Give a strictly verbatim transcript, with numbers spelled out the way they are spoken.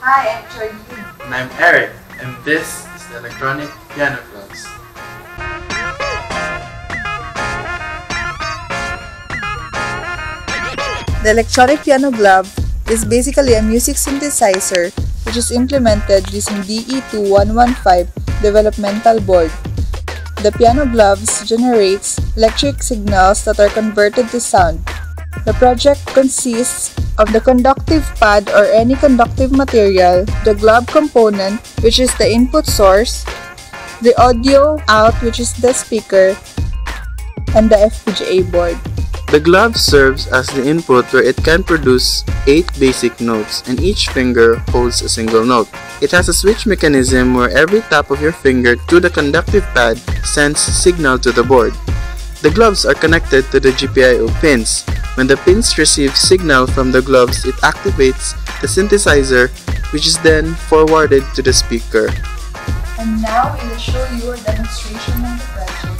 Hi, I'm Georgina. And I'm Eric, and this is the Electronic Piano Gloves. The Electronic Piano Glove is basically a music synthesizer which is implemented using D E two one one five developmental board. The piano gloves generates electric signals that are converted to sound. The project consists of the conductive pad or any conductive material, the glove component, which is the input source, the audio out, which is the speaker, and the F P G A board. The glove serves as the input where it can produce eight basic notes and each finger holds a single note. It has a switch mechanism where every tap of your finger to the conductive pad sends signal to the board. The gloves are connected to the G P I O pins. When the pins receive signal from the gloves, it activates the synthesizer, which is then forwarded to the speaker. And now we will show you a demonstration of the project.